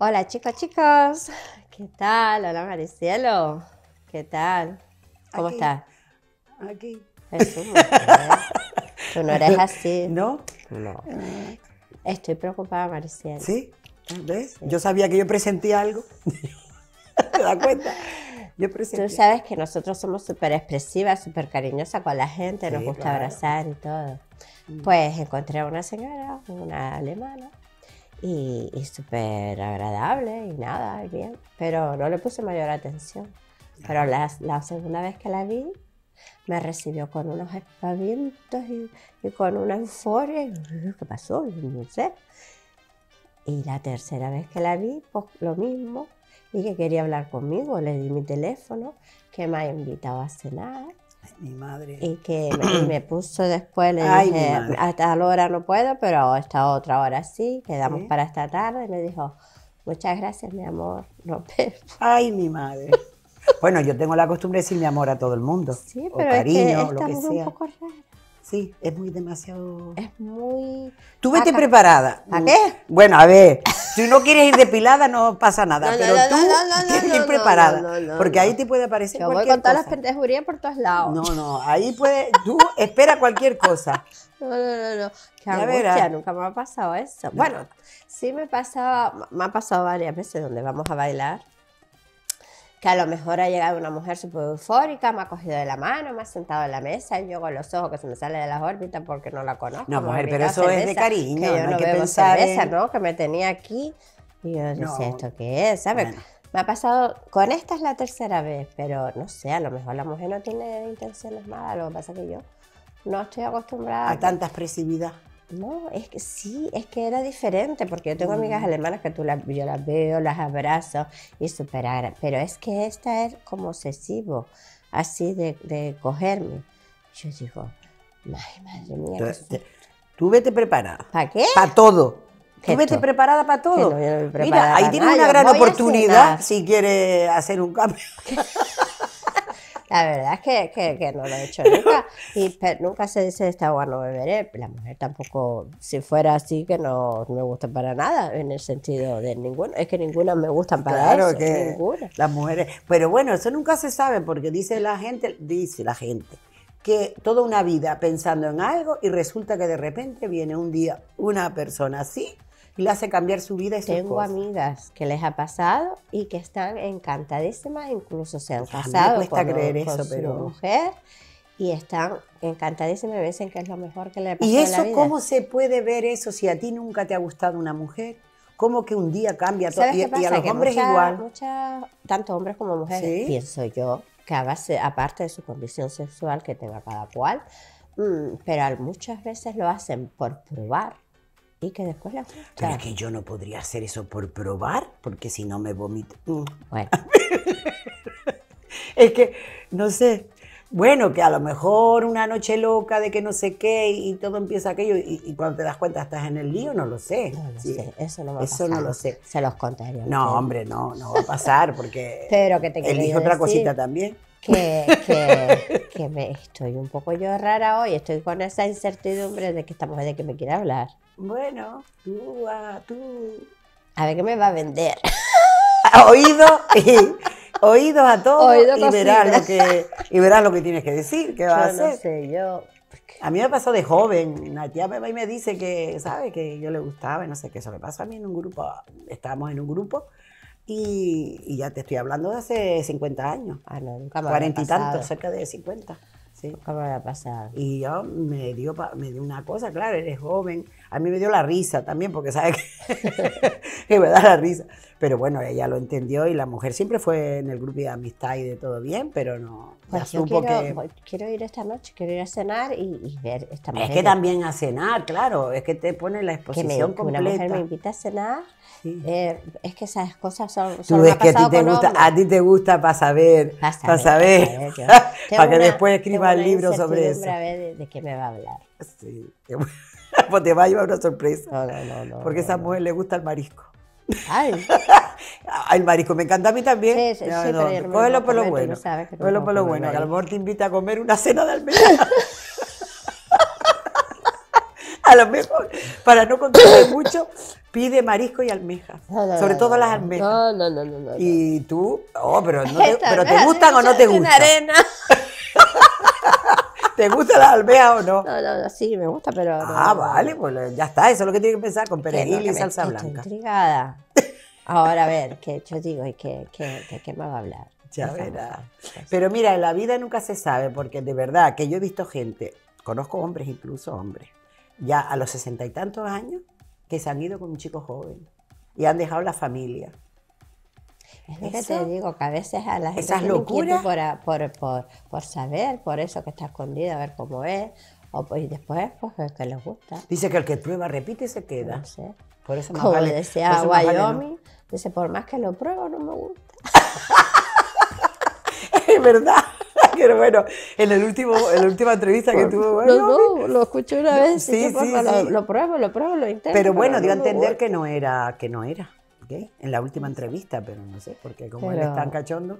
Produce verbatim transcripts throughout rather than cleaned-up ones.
Hola chicos, chicos. ¿Qué tal? Hola Maricielo. ¿Qué tal? ¿Cómo estás? Aquí. Eso, tú no eres así. ¿No? No. Estoy preocupada, Maricielo. ¿Sí? ¿Ves? Sí. Yo sabía que yo presentía algo. ¿Te das cuenta? Yo presentía. Tú sabes que nosotros somos súper expresivas, súper cariñosas con la gente, sí, nos gusta claro. abrazar y todo. Pues encontré a una señora, una alemana, y, y súper agradable y nada, bien. Pero no le puse mayor atención. Pero la, la segunda vez que la vi, me recibió con unos espavientos y, y con una euforia. ¿Qué pasó? No sé. Y la tercera vez que la vi, pues lo mismo. Y que quería hablar conmigo, le di mi teléfono, que me ha invitado a cenar. Ay, mi madre. Y que me, me puso después, le Ay, dije, a tal hora no puedo, pero a esta otra hora sí, quedamos ¿Eh? para esta tarde. Y me dijo, muchas gracias, mi amor, no vemos. Ay, mi madre. Bueno, yo tengo la costumbre de decir mi amor a todo el mundo. Sí, pero o cariño, es que lo que sea. Un poco rara. Sí, es muy demasiado... Es muy... Tú vete Acá. preparada. ¿A qué? Bueno, a ver, si no quieres ir depilada no pasa nada, no, no, pero no, tú no, no, tienes que ir preparada, no, no, no, no, porque ahí te puede aparecer Yo cualquier cosa. Yo voy con todas las pendejurías por todos lados. No, no, ahí puede... Tú espera cualquier cosa. No, no, no, no. Qué angustia, nunca me ha pasado eso. No. Bueno, sí me pasaba, me ha pasado varias veces donde vamos a bailar. Que a lo mejor ha llegado una mujer súper eufórica, me ha cogido de la mano, me ha sentado en la mesa y yo con los ojos que se me salen de las órbitas porque no la conozco. No, mujer, pero eso cerveza, es de cariño, que yo no, no hay que pensar cerveza, en... ¿no? Que me tenía aquí y yo no, no sé esto qué es, ¿sabes? Bueno. Me ha pasado, con esta es la tercera vez, pero no sé, a lo mejor la mujer no tiene intenciones malas, lo que pasa es que yo no estoy acostumbrada. A tanta expresividad. No, es que sí, es que era diferente, porque yo tengo mm. amigas alemanas que tú la, yo las veo, las abrazo y súper agradables, pero es que esta es como obsesivo, así de, de cogerme. Yo digo, ay, madre mía. Tú, te, tú vete preparada. ¿Para qué? Para todo. Tú vete tú? preparada para todo. No, yo no preparada Mira, ahí tienes una gran oportunidad si quieres hacer un cambio. La verdad es que, que, que no lo he hecho nunca, y pero nunca se dice esta agua no beberé. La mujer tampoco, si fuera así, que no, no me gusta para nada, en el sentido de ninguno. Es que ninguna me gustan para claro eso, que ninguna. Las mujeres, pero bueno, eso nunca se sabe, porque dice la gente, dice la gente, que toda una vida pensando en algo y resulta que de repente viene un día una persona así, y le hace cambiar su vida y sus cosas. Tengo amigas que les ha pasado y que están encantadísimas, incluso se han casado con, creer con eso, su pero... mujer y están encantadísimas y dicen que es lo mejor que le ha pasado en la vida. ¿Y eso cómo se puede ver eso si a ti nunca te ha gustado una mujer? ¿Cómo que un día cambia todo? Y, y a los que hombres mucha, igual. Mucha, tanto hombres como mujeres, ¿Sí? pienso yo, que a base, aparte de su condición sexual que tenga cada cual, pero muchas veces lo hacen por probar. Y que después la gusta. Pero es que yo no podría hacer eso por probar, porque si no me vomito. Bueno. Es que, no sé, bueno, que a lo mejor una noche loca de que no sé qué y, y todo empieza aquello y, y cuando te das cuenta estás en el lío, no lo sé. No lo sí. sé, eso no va a eso pasar. Eso no lo sé. Se los contaría. No, hombre, no, no va a pasar porque Pero que te elijo otra cosita también. Que, que, que me estoy un poco yo rara hoy, estoy con esa incertidumbre de que esta mujer de que me quiere hablar. Bueno, tú, ah, tú... A ver qué me va a vender. Oído, y, oído a todo oído y, verás lo que, y verás lo que tienes que decir, qué va a hacer. No sé, yo... A mí me pasó de joven, una tía me va y me dice que, ¿sabes? Que yo le gustaba y no sé qué, eso me pasó a mí en un grupo, estábamos en un grupo y, y ya te estoy hablando de hace cincuenta años, ah, no, nunca me cuarenta y tantos, cerca de cincuenta. Sí. ¿Cómo me ha pasado? Y yo me dio, me dio una cosa, claro, eres joven. A mí me dio la risa también, porque sabes que, que me da la risa. Pero bueno, ella lo entendió y la mujer siempre fue en el grupo de amistad y de todo bien, pero no. Pues yo quiero, que... voy, quiero ir esta noche, quiero ir a cenar y, y ver esta mujer. Es que también a cenar, claro, es que te pone la exposición que me, completa. Una mujer me invita a cenar. Sí. Eh, es que esas cosas son, son Tú es que a ti te gusta, a ti te gusta para saber, para saber, para, saber, para, saber, para que una, después escribas el libro sobre eso. A ver de, de qué me va a hablar. Sí, pues te va a llevar una sorpresa. No, no, no, porque a no, esa no. mujer le gusta el marisco. Ay. El marisco me encanta a mí también. Sí, sí, no, sí, no, pero cógelo por lo bueno. Cógelo por lo bueno. Que a lo mejor te invita a comer una cena de almejas. a lo mejor, para no contarle mucho, pide marisco y almejas, no, no, sobre todo las almejas. No, no, no, no, no. Y tú, oh, pero, no te, pero ¿te gustan o no te gustan? Arena. ¿Te gustan las almejas o no? No, no, no, sí, me gusta, pero... Ah, no, vale, pues ya está, eso es lo que tiene que pensar, con perejil y salsa blanca. Estoy intrigada. Ahora, a ver, que yo digo, ¿y qué, qué, qué, qué más va a hablar? Ya verás. Pero mira, en la vida nunca se sabe, porque de verdad que yo he visto gente, conozco hombres, incluso hombres, ya a los sesenta y tantos años, que se han ido con un chico joven y han dejado la familia. Es lo que te digo, que a veces a la gente tiene inquietud por, por, por, por saber, por eso que está escondido, a ver cómo es, o, y después pues es que les gusta. Dice que el que prueba repite y se queda. No sé. Por eso más como vale, decía por eso Wyoming, vale, ¿no? Dice, por más que lo pruebo no me gusta. Es verdad. Pero bueno, en, el último, en la última entrevista que tuvo... Bueno, no, no, lo escuché una vez. Sí, y yo, sí, sí. Lo, lo pruebo, lo pruebo, lo intento. Pero bueno, pero dio no a entender que no era, que no era, ¿okay? En la última entrevista, pero no sé, porque como pero, él es tan cachondo...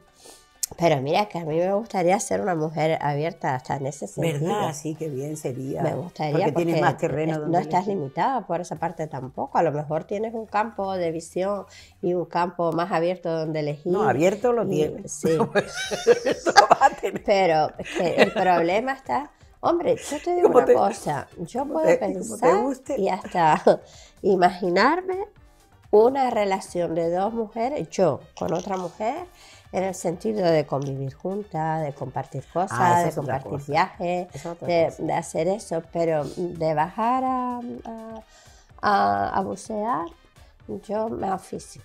Pero mira, que a mí me gustaría ser una mujer abierta hasta en ese sentido. ¿Verdad? Sí, qué bien sería. Me gustaría porque, porque tienes más terreno. Donde no estás elegir. Limitada por esa parte tampoco. A lo mejor tienes un campo de visión y un campo más abierto donde elegir. No, abierto lo tienes. Y, sí. No, eso va a tener. Pero que el problema está... Hombre, yo te digo una te, cosa. Yo puedo te, pensar y hasta imaginarme una relación de dos mujeres, yo con otra mujer... En el sentido de convivir juntas, de compartir cosas, ah, de compartir cosa. viajes, de, de hacer eso, pero de bajar a, a, a, a bucear, yo me asfixio.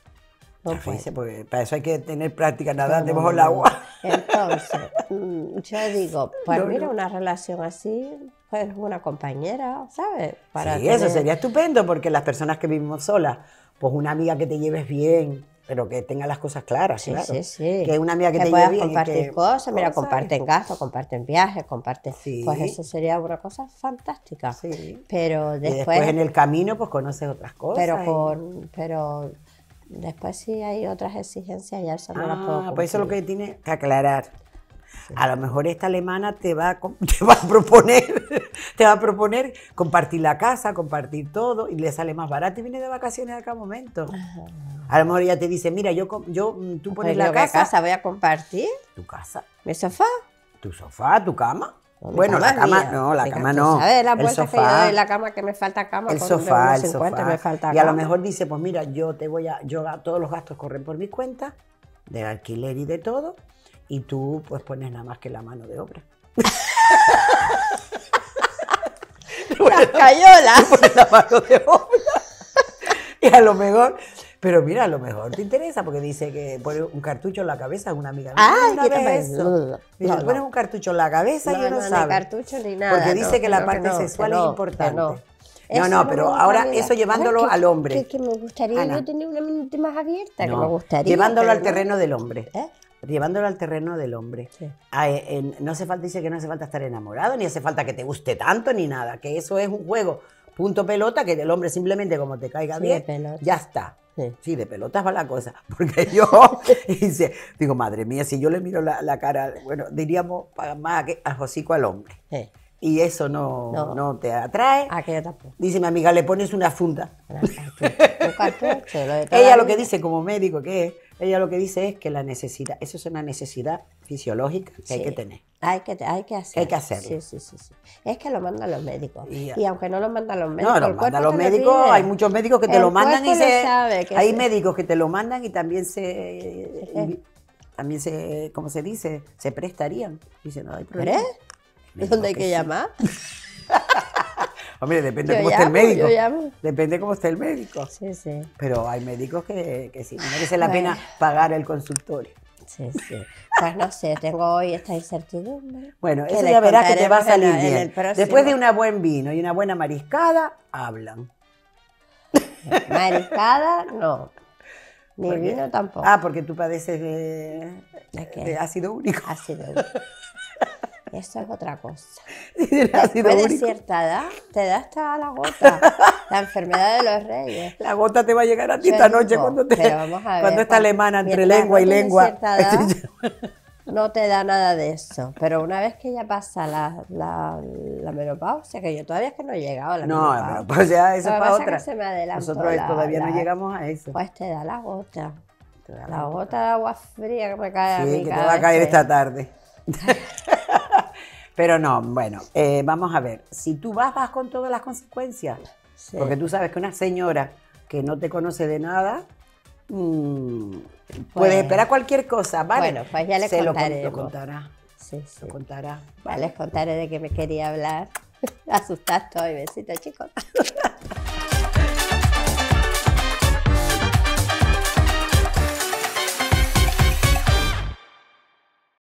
No asfixio porque para eso hay que tener práctica, nadar debajo del agua. Entonces, yo digo, pues no, mira, no. una relación así, pues una compañera, ¿sabes? Para sí, tener... eso sería estupendo, porque las personas que vivimos solas, pues una amiga que te lleves bien, pero que tenga las cosas claras, sí, claro. Sí, sí. Que una amiga que, que te puedas lleve compartir bien, que, cosas, mira, ¿sabes? Comparten gastos, comparten viajes, comparten... Sí. Pues eso sería una cosa fantástica. Sí. Pero después... Y después en el camino pues conoces otras cosas. Pero con... Y... Pero después sí hay otras exigencias y eso no ah, las puedo cumplir. Pues eso es lo que tiene que aclarar. Sí. A lo mejor esta alemana te va a, te va a proponer te va a proponer compartir la casa, compartir todo, y le sale más barato y viene de vacaciones a cada momento. Ajá. A lo mejor ella te dice, mira, yo, yo tú pones la casa, casa. ¿Voy a compartir? ¿Tu casa? ¿Mi sofá? ¿Tu sofá? ¿Tu cama? Bueno, la cama no, la cama no. ¿Sabes las vueltas que yo doy en la cama que me falta cama? El sofá, el sofá. Y a lo mejor dice, pues mira, yo te voy a, yo todos los gastos corren por mi cuenta, del alquiler y de todo. Y tú, pues, pones nada más que la mano de obra. Las cayolas. Pones la mano de obra. Y a lo mejor... Pero mira, a lo mejor te interesa, porque dice que pone un cartucho en la cabeza a una amiga. ¡Ay, qué tal! Mira, pones un cartucho en la cabeza y no sabe. No, no, cartucho ni nada. Porque dice que la parte sexual es importante. No, no, pero ahora eso llevándolo al hombre. Que me gustaría yo tener una mente más abierta, que me gustaría. Llevándolo al terreno del hombre. ¿Eh? Llevándolo al terreno del hombre. Sí. A, en, no hace falta, dice que no hace falta estar enamorado, ni hace falta que te guste tanto, ni nada. Que eso es un juego, punto pelota, que el hombre simplemente como te caiga sí, bien, ya está. Sí. Sí, de pelotas va la cosa. Porque yo, dice, digo, madre mía, si yo le miro la, la cara, bueno, diríamos más a hocico al hombre. Sí. Y eso no, no. no te atrae. Ah, que yo tampoco. Dice mi amiga, le pones una funda. Una cartucho, lo ella lo que dice como médico, que es, ella lo que dice es que la necesidad, eso es una necesidad fisiológica que sí. hay que tener. Hay que, hay que hacer. Hay que hacerlo. Sí, sí, sí, sí. Es que lo mandan los médicos. Y, y aunque no lo mandan los médicos, no, lo mandan los médicos, lo hay muchos médicos que te el lo mandan y se... Sabe que hay se... médicos que te lo mandan y también se... Y, también se, ¿cómo se dice? Se prestarían. Dicen, no hay problema. ¿Pres? ¿Y dónde hay que, que llamar? Hombre, depende cómo esté el médico. Depende cómo esté el médico. Sí, sí. Pero hay médicos que, que sí, no merece la bueno. pena pagar el consultorio. Sí, sí. Pues no sé, tengo hoy esta incertidumbre. Bueno, eso ya verás que te va a salir bien. Después de un buen vino y una buena mariscada, hablan. Mariscada, no. Ni vino tampoco. Ah, porque tú padeces de, okay. de ácido úrico. Ácido úrico. Eso es otra cosa. Después de cierta edad, te da hasta la gota. La enfermedad de los reyes. La gota te va a llegar a ti esta noche cuando te, cuando esta alemana entre lengua y lengua. Cierta edad, no te da nada de eso. Pero una vez que ya pasa la, la, la menopausia, que yo todavía es que no he llegado a la no, menopausia. No, la menopausia, eso es para otra. Es que se me Nosotros la, todavía la, no llegamos a eso. Pues te da la gota, te da la, la gota de agua fría que me cae sí, a mí. Sí, que te va a caer esta tarde. Pero no, bueno, eh, vamos a ver, si tú vas, vas con todas las consecuencias. Sí. Porque tú sabes que una señora que no te conoce de nada, mmm, pues, puede esperar cualquier cosa, ¿vale? Bueno, pues ya les Se contaré. Lo contará. Sí, sí. Lo contará. Vale. Ya les contaré de qué me quería hablar. Asustaste hoy, besito, chicos.